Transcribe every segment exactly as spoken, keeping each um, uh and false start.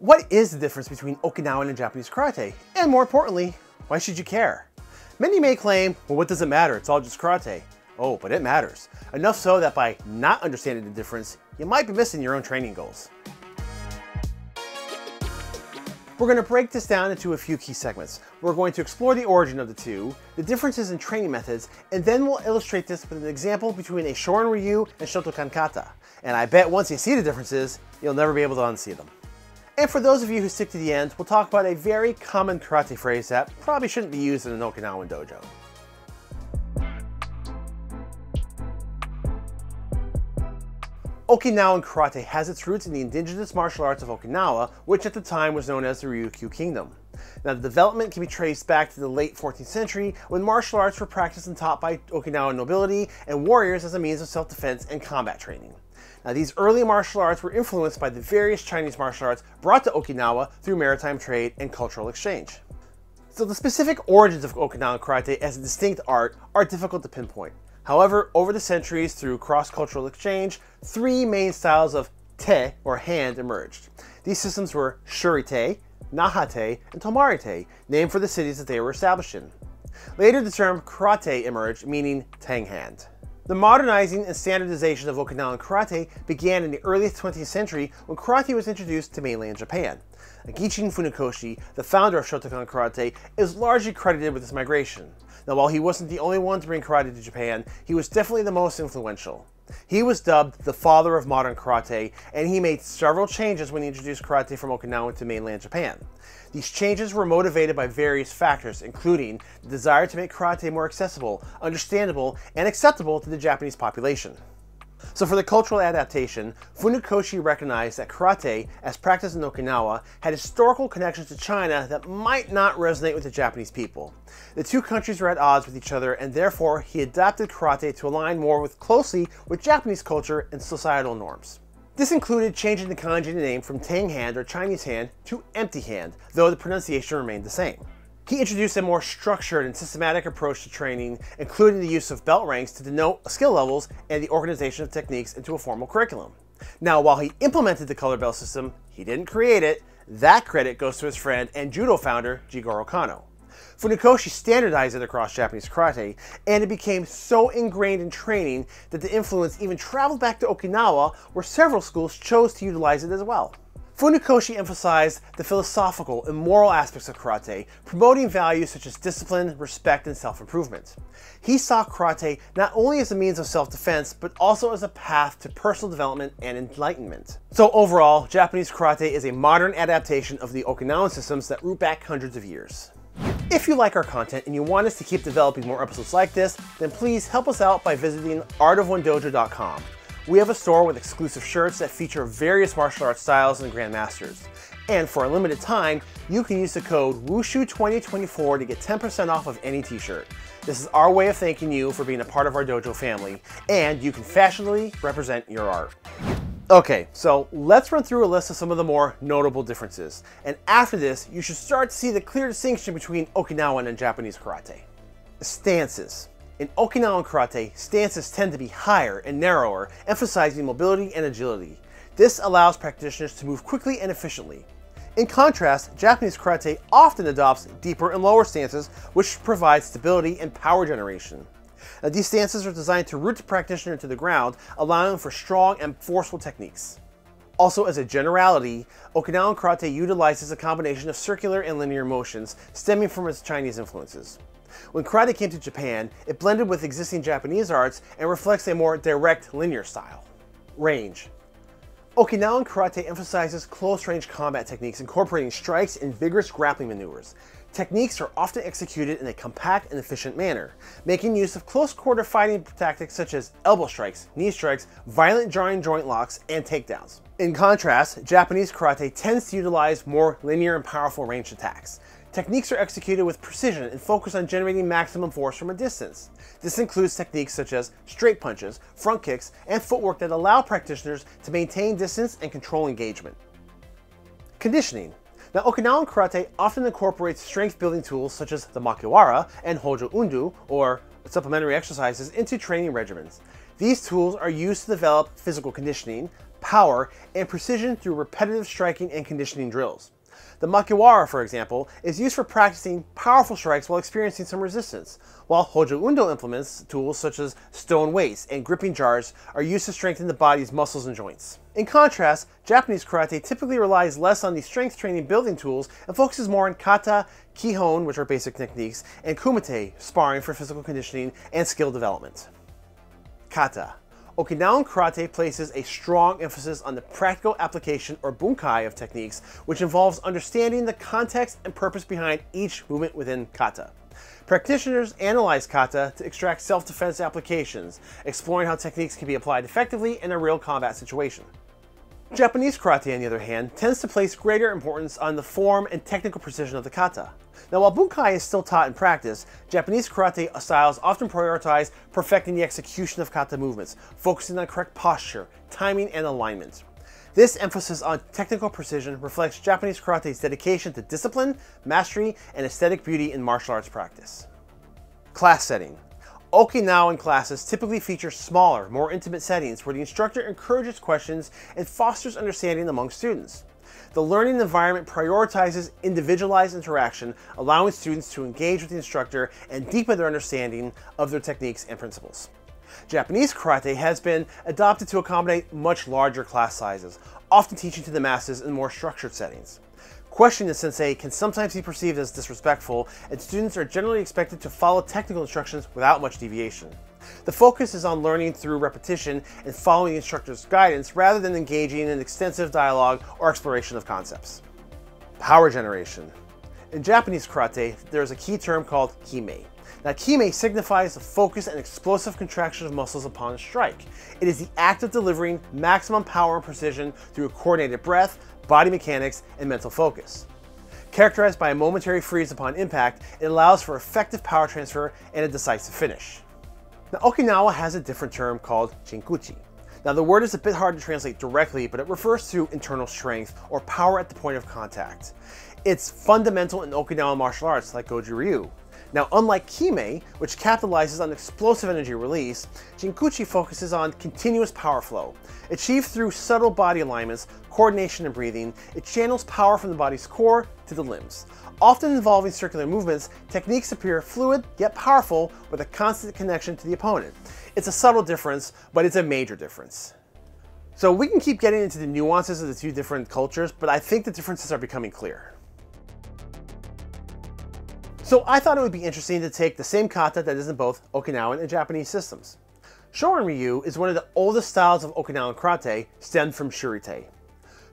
What is the difference between Okinawan and Japanese karate? And more importantly, why should you care? Many may claim, well, what does it matter? It's all just karate. Oh, but it matters. Enough so that by not understanding the difference, you might be missing your own training goals. We're going to break this down into a few key segments. We're going to explore the origin of the two, the differences in training methods, and then we'll illustrate this with an example between a Shorin Ryu and Shotokan kata. And I bet once you see the differences, you'll never be able to unsee them. And for those of you who stick to the end, we'll talk about a very common karate phrase that probably shouldn't be used in an Okinawan dojo. Okinawan karate has its roots in the indigenous martial arts of Okinawa, which at the time was known as the Ryukyu Kingdom. Now, the development can be traced back to the late fourteenth century, when martial arts were practiced and taught by Okinawan nobility and warriors as a means of self-defense and combat training. Now, these early martial arts were influenced by the various Chinese martial arts brought to Okinawa through maritime trade and cultural exchange. So the specific origins of Okinawan karate as a distinct art are difficult to pinpoint. However, over the centuries, through cross-cultural exchange, three main styles of te, or hand, emerged. These systems were Shuri-te, Naha-te, and Tomari-te, named for the cities that they were established in. Later, the term karate emerged, meaning tang hand. The modernizing and standardization of Okinawan karate began in the early twentieth century when karate was introduced to mainland Japan. Gichin Funakoshi, the founder of Shotokan karate, is largely credited with this migration. Now, while he wasn't the only one to bring karate to Japan, he was definitely the most influential. He was dubbed the father of modern karate, and he made several changes when he introduced karate from Okinawa to mainland Japan. These changes were motivated by various factors, including the desire to make karate more accessible, understandable, and acceptable to the Japanese population. So for the cultural adaptation, Funakoshi recognized that karate, as practiced in Okinawa, had historical connections to China that might not resonate with the Japanese people. The two countries were at odds with each other, and therefore he adapted karate to align more with closely with Japanese culture and societal norms. This included changing the kanji name from tang hand, or Chinese hand, to empty hand, though the pronunciation remained the same. He introduced a more structured and systematic approach to training, including the use of belt ranks to denote skill levels and the organization of techniques into a formal curriculum. Now, while he implemented the color belt system, he didn't create it. That credit goes to his friend and judo founder, Jigoro Kano. Funakoshi standardized it across Japanese karate, and it became so ingrained in training that the influence even traveled back to Okinawa, where several schools chose to utilize it as well. Funakoshi emphasized the philosophical and moral aspects of karate, promoting values such as discipline, respect, and self-improvement. He saw karate not only as a means of self-defense, but also as a path to personal development and enlightenment. So overall, Japanese karate is a modern adaptation of the Okinawan systems that root back hundreds of years. If you like our content and you want us to keep developing more episodes like this, then please help us out by visiting art of one dojo dot com. We have a store with exclusive shirts that feature various martial arts styles and grandmasters. And for a limited time, you can use the code wushu twenty twenty-four to get ten percent off of any t-shirt. This is our way of thanking you for being a part of our dojo family, and you can fashionably represent your art. Okay, so let's run through a list of some of the more notable differences. And after this, you should start to see the clear distinction between Okinawan and Japanese karate. Stances. In Okinawan karate, stances tend to be higher and narrower, emphasizing mobility and agility. This allows practitioners to move quickly and efficiently. In contrast, Japanese karate often adopts deeper and lower stances, which provide stability and power generation. Now, these stances are designed to root the practitioner to the ground, allowing for strong and forceful techniques. Also, as a generality, Okinawan karate utilizes a combination of circular and linear motions, stemming from its Chinese influences. When karate came to Japan, it blended with existing Japanese arts and reflects a more direct linear style. Range. Okinawan karate emphasizes close-range combat techniques incorporating strikes and vigorous grappling maneuvers. Techniques are often executed in a compact and efficient manner, making use of close-quarter fighting tactics such as elbow strikes, knee strikes, violent jarring joint locks, and takedowns. In contrast, Japanese karate tends to utilize more linear and powerful ranged attacks. Techniques are executed with precision and focus on generating maximum force from a distance. This includes techniques such as straight punches, front kicks, and footwork that allow practitioners to maintain distance and control engagement. Conditioning. Now, Okinawan karate often incorporates strength-building tools such as the makiwara and Hojo Undo, or supplementary exercises, into training regimens. These tools are used to develop physical conditioning, power, and precision through repetitive striking and conditioning drills. The makiwara, for example, is used for practicing powerful strikes while experiencing some resistance, while Hojo Undo implements, tools such as stone weights and gripping jars, are used to strengthen the body's muscles and joints. In contrast, Japanese karate typically relies less on the strength training building tools and focuses more on kata, kihon, which are basic techniques, and kumite, sparring for physical conditioning and skill development. Kata. Okinawan karate places a strong emphasis on the practical application or bunkai of techniques, which involves understanding the context and purpose behind each movement within kata. Practitioners analyze kata to extract self-defense applications, exploring how techniques can be applied effectively in a real combat situation. Japanese karate, on the other hand, tends to place greater importance on the form and technical precision of the kata. Now, while bunkai is still taught and practiced, Japanese karate styles often prioritize perfecting the execution of kata movements, focusing on correct posture, timing, and alignment. This emphasis on technical precision reflects Japanese karate's dedication to discipline, mastery, and aesthetic beauty in martial arts practice. Class setting. Okinawan classes typically feature smaller, more intimate settings where the instructor encourages questions and fosters understanding among students. The learning environment prioritizes individualized interaction, allowing students to engage with the instructor and deepen their understanding of their techniques and principles. Japanese karate has been adopted to accommodate much larger class sizes, often teaching to the masses in more structured settings. Questioning the sensei can sometimes be perceived as disrespectful, and students are generally expected to follow technical instructions without much deviation. The focus is on learning through repetition and following the instructor's guidance rather than engaging in extensive dialogue or exploration of concepts. Power generation. In Japanese karate, there is a key term called kime. Now, kime signifies the focus and explosive contraction of muscles upon a strike. It is the act of delivering maximum power and precision through a coordinated breath, body mechanics, and mental focus. Characterized by a momentary freeze upon impact, it allows for effective power transfer and a decisive finish. Now, Okinawa has a different term called chinkuchi. Now, the word is a bit hard to translate directly, but it refers to internal strength or power at the point of contact. It's fundamental in Okinawan martial arts like Goju Ryu. Now, unlike kime, which capitalizes on explosive energy release, chinkuchi focuses on continuous power flow. Achieved through subtle body alignments, coordination, and breathing, it channels power from the body's core to the limbs. Often involving circular movements, techniques appear fluid yet powerful with a constant connection to the opponent. It's a subtle difference, but it's a major difference. So we can keep getting into the nuances of the two different cultures, but I think the differences are becoming clear. So I thought it would be interesting to take the same kata that is in both Okinawan and Japanese systems. Shorin Ryu is one of the oldest styles of Okinawan karate, stemmed from Shuri-te.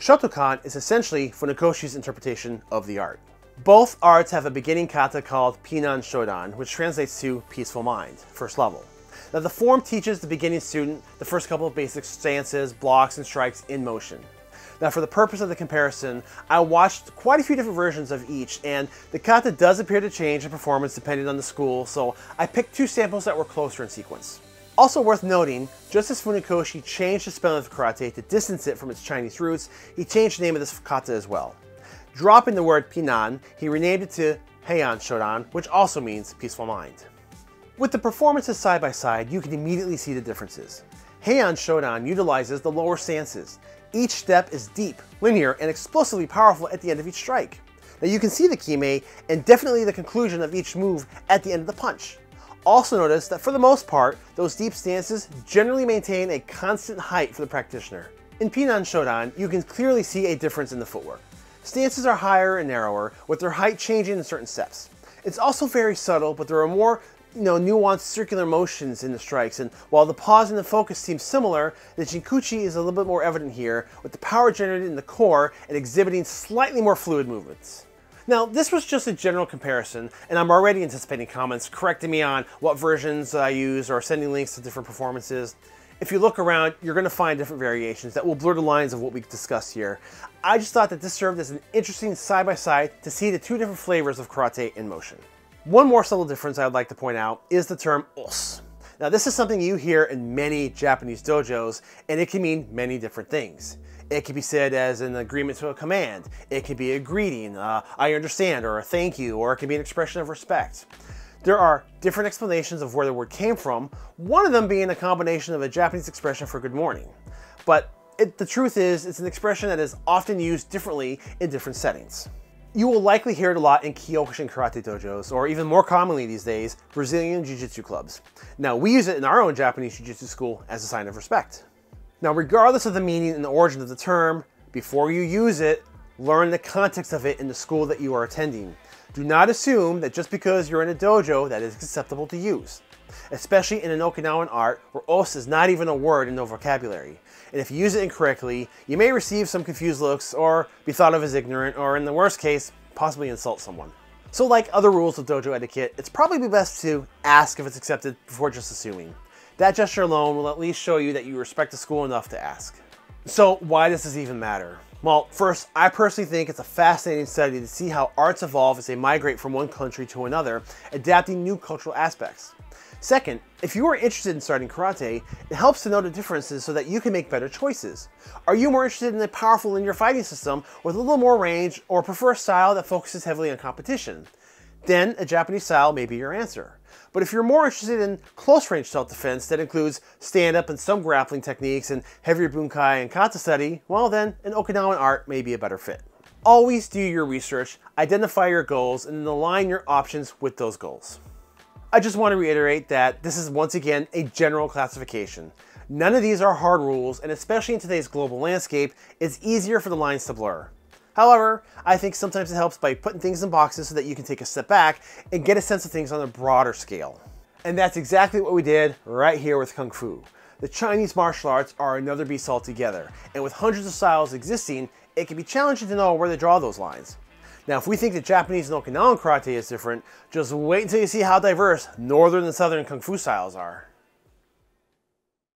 Shotokan is essentially Funakoshi's interpretation of the art. Both arts have a beginning kata called Pinan Shōdan, which translates to peaceful mind, first level. Now, the form teaches the beginning student the first couple of basic stances, blocks, and strikes in motion. Now, for the purpose of the comparison, I watched quite a few different versions of each, and the kata does appear to change in performance depending on the school, so I picked two samples that were closer in sequence. Also worth noting, just as Funakoshi changed the spelling of karate to distance it from its Chinese roots, he changed the name of this kata as well. Dropping the word Pinan, he renamed it to Heian Shodan, which also means peaceful mind. With the performances side by side, you can immediately see the differences. Heian Shodan utilizes the lower stances. Each step is deep, linear, and explosively powerful at the end of each strike. Now, you can see the kime and definitely the conclusion of each move at the end of the punch. Also notice that for the most part, those deep stances generally maintain a constant height for the practitioner. In Pinan Shōdan, you can clearly see a difference in the footwork. Stances are higher and narrower, with their height changing in certain steps. It's also very subtle, but there are more you know, nuanced circular motions in the strikes, and while the pause and the focus seem similar, the chinkuchi is a little bit more evident here, with the power generated in the core and exhibiting slightly more fluid movements. Now, this was just a general comparison, and I'm already anticipating comments correcting me on what versions I use or sending links to different performances. If you look around, you're going to find different variations that will blur the lines of what we discuss here. I just thought that this served as an interesting side-by-side to see the two different flavors of karate in motion. One more subtle difference I would like to point out is the term os. Now, this is something you hear in many Japanese dojos, and it can mean many different things. It can be said as an agreement to a command, it can be a greeting, uh, I understand, or a thank you, or it can be an expression of respect. There are different explanations of where the word came from, one of them being a combination of a Japanese expression for good morning. But it, the truth is, it's an expression that is often used differently in different settings. You will likely hear it a lot in Kyokushin Karate dojos, or even more commonly these days, Brazilian Jiu-Jitsu clubs. Now, we use it in our own Japanese Jiu-Jitsu school as a sign of respect. Now, regardless of the meaning and the origin of the term, before you use it, learn the context of it in the school that you are attending. Do not assume that just because you're in a dojo that it's acceptable to use, especially in an Okinawan art where os is not even a word in the vocabulary. And if you use it incorrectly, you may receive some confused looks or be thought of as ignorant, or in the worst case, possibly insult someone. So like other rules of dojo etiquette, it's probably best to ask if it's accepted before just assuming. That gesture alone will at least show you that you respect the school enough to ask. So why does this even matter? Well, first, I personally think it's a fascinating study to see how arts evolve as they migrate from one country to another, adapting new cultural aspects. Second, if you are interested in starting karate, it helps to know the differences so that you can make better choices. Are you more interested in a powerful linear fighting system with a little more range, or prefer a style that focuses heavily on competition? Then a Japanese style may be your answer. But if you're more interested in close-range self-defense that includes stand-up and some grappling techniques and heavier bunkai and kata study, well then, an Okinawan art may be a better fit. Always do your research, identify your goals, and align your options with those goals. I just want to reiterate that this is once again a general classification. None of these are hard rules, and especially in today's global landscape, it's easier for the lines to blur. However, I think sometimes it helps by putting things in boxes so that you can take a step back and get a sense of things on a broader scale. And that's exactly what we did right here with Kung Fu. The Chinese martial arts are another beast altogether, and with hundreds of styles existing, it can be challenging to know where to draw those lines. Now, if we think that Japanese and Okinawan karate is different, just wait until you see how diverse northern and southern Kung Fu styles are.